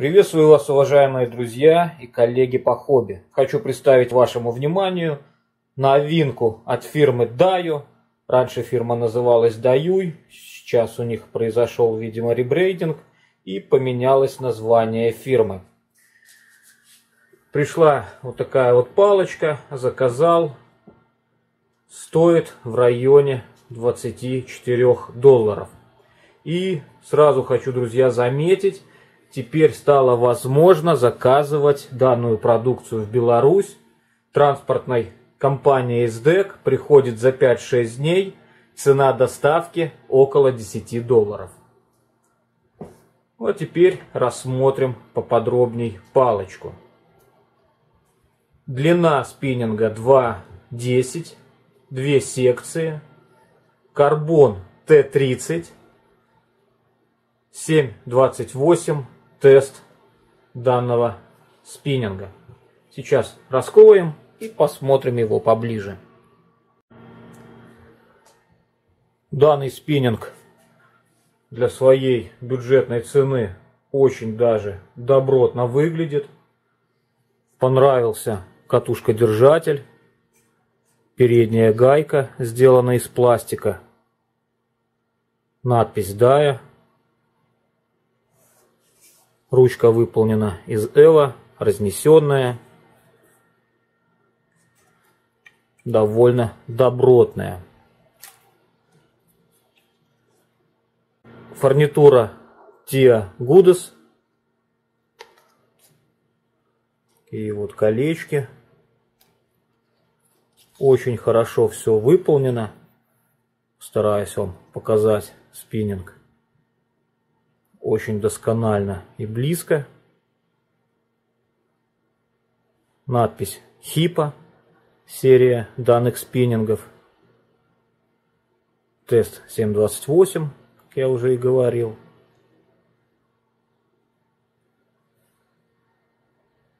Приветствую вас, уважаемые друзья и коллеги по хобби. Хочу представить вашему вниманию новинку от фирмы DAYO. Раньше фирма называлась DAYUI, сейчас у них произошел, видимо, ребрендинг и поменялось название фирмы. Пришла вот такая вот палочка, заказал. Стоит в районе $24. И сразу хочу, друзья, заметить, теперь стало возможно заказывать данную продукцию в Беларусь. Транспортной компании СДЭК приходит за 5-6 дней. Цена доставки около $10. А теперь рассмотрим поподробней палочку. Длина спиннинга 2,10, 2 секции. Карбон Т30, 7,28. Тест данного спиннинга. Сейчас раскроем и посмотрим его поближе. Данный спиннинг для своей бюджетной цены очень даже добротно выглядит. Понравился катушка-держатель, передняя гайка сделана из пластика, надпись DAYO. Ручка выполнена из ЭВА, разнесенная, довольно добротная. Фурнитура Tia Goodes. И вот колечки. Очень хорошо все выполнено. Стараюсь вам показать спиннинг. Очень досконально и близко. Надпись HIPPO. Серия данных спиннингов. Тест 7.28, как я уже и говорил.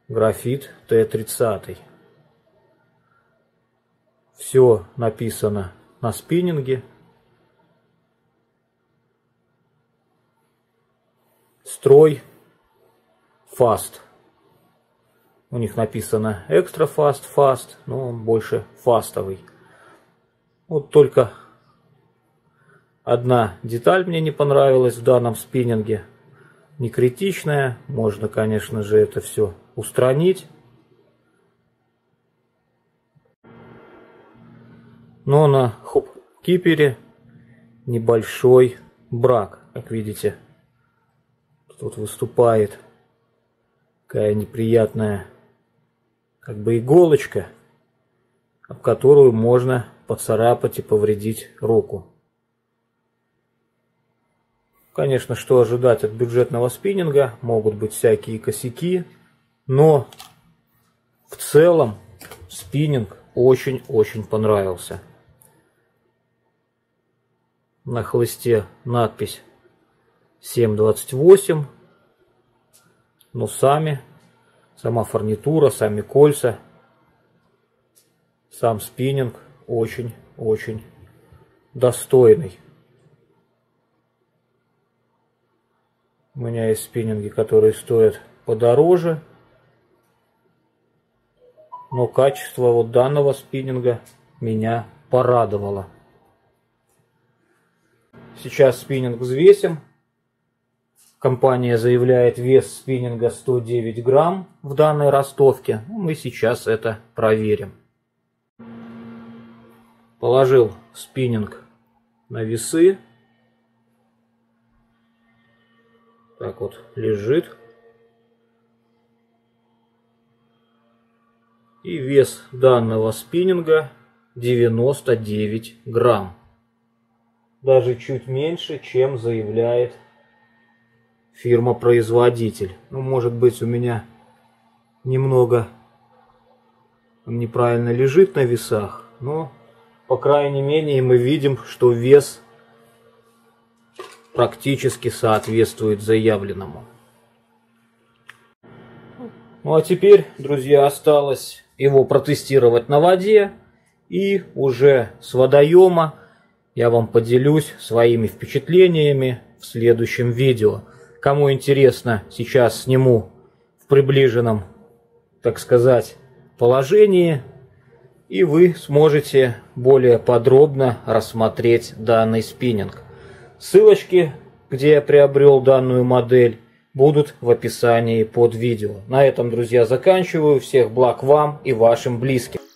Графит Т30. Все написано на спиннинге. Строй Fast. У них написано экстра Fast, но он больше фастовый. Вот только одна деталь мне не понравилась в данном спиннинге. Не критичная, можно, конечно же, это все устранить. Но на хопкипере небольшой брак, как видите. Тут выступает такая неприятная как бы иголочка, об которую можно поцарапать и повредить руку. Конечно, что ожидать от бюджетного спиннинга, могут быть всякие косяки, но в целом спиннинг очень-очень понравился. На хлысте надпись 7.28, но сама фурнитура, сами кольца, сам спиннинг очень-очень достойный. У меня есть спиннинги, которые стоят подороже, но качество вот данного спиннинга меня порадовало. Сейчас спиннинг взвесим. Компания заявляет вес спиннинга 109 грамм в данной ростовке. Мы сейчас это проверим. Положил спиннинг на весы. Так вот лежит. И вес данного спиннинга 99 грамм. Даже чуть меньше, чем заявляет фирма-производитель. Ну, может быть, у меня немного неправильно лежит на весах, но, по крайней мере, мы видим, что вес практически соответствует заявленному. Ну, а теперь, друзья, осталось его протестировать на воде, и уже с водоема я вам поделюсь своими впечатлениями в следующем видео. Кому интересно, сейчас сниму в приближенном, так сказать, положении, и вы сможете более подробно рассмотреть данный спиннинг. Ссылочки, где я приобрел данную модель, будут в описании под видео. На этом, друзья, заканчиваю. Всех благ вам и вашим близким.